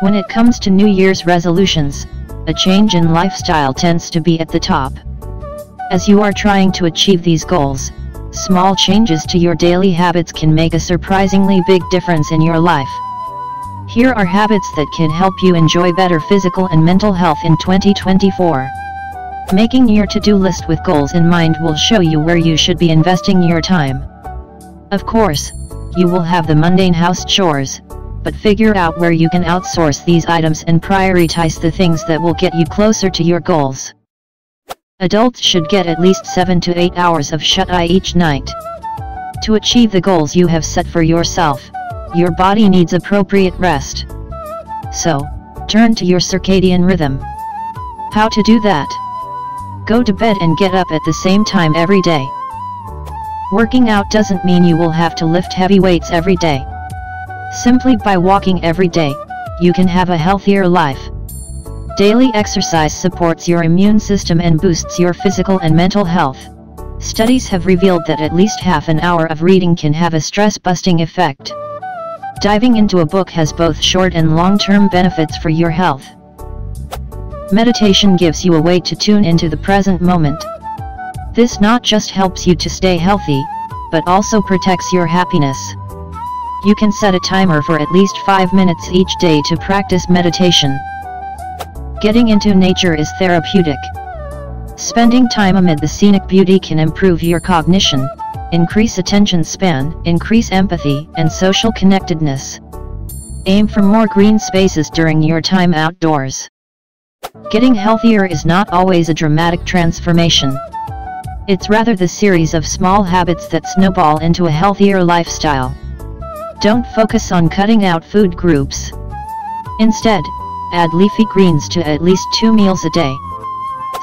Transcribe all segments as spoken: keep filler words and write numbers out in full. When it comes to New Year's resolutions, a change in lifestyle tends to be at the top. As you are trying to achieve these goals, small changes to your daily habits can make a surprisingly big difference in your life. Here are habits that can help you enjoy better physical and mental health in twenty twenty-four. Making your to-do list with goals in mind will show you where you should be investing your time. Of course, you will have the mundane house chores, but figure out where you can outsource these items and prioritize the things that will get you closer to your goals. Adults should get at least seven to eight hours of shut-eye each night. To achieve the goals you have set for yourself, your body needs appropriate rest. So, turn to your circadian rhythm. How to do that? Go to bed and get up at the same time every day. Working out doesn't mean you will have to lift heavy weights every day. Simply by walking every day, you can have a healthier life. Daily exercise supports your immune system and boosts your physical and mental health. Studies have revealed that at least half an hour of reading can have a stress-busting effect. Diving into a book has both short and long-term benefits for your health. Meditation gives you a way to tune into the present moment. This not just helps you to stay healthy, but also protects your happiness. You can set a timer for at least five minutes each day to practice meditation. Getting into nature is therapeutic. Spending time amid the scenic beauty can improve your cognition, increase attention span, increase empathy, and social connectedness. Aim for more green spaces during your time outdoors. Getting healthier is not always a dramatic transformation. It's rather the series of small habits that snowball into a healthier lifestyle. Don't focus on cutting out food groups. Instead, add leafy greens to at least two meals a day.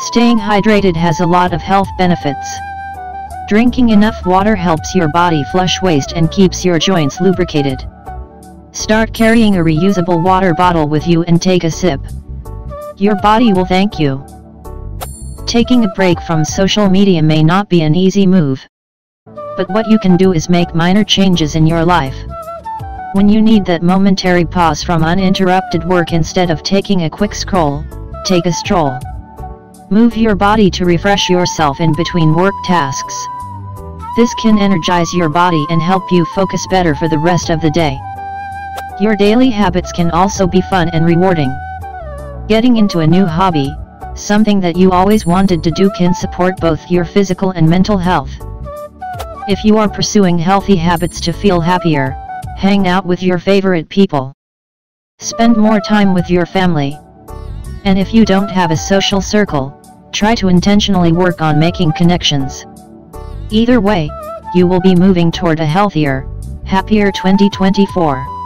Staying hydrated has a lot of health benefits. Drinking enough water helps your body flush waste and keeps your joints lubricated. Start carrying a reusable water bottle with you and take a sip. Your body will thank you. Taking a break from social media may not be an easy move. But what you can do is make minor changes in your life. When you need that momentary pause from uninterrupted work instead of taking a quick scroll, take a stroll. Move your body to refresh yourself in between work tasks. This can energize your body and help you focus better for the rest of the day. Your daily habits can also be fun and rewarding. Getting into a new hobby, something that you always wanted to do, can support both your physical and mental health. If you are pursuing healthy habits to feel happier, hang out with your favorite people. Spend more time with your family. And if you don't have a social circle, try to intentionally work on making connections. Either way, you will be moving toward a healthier, happier twenty twenty-four.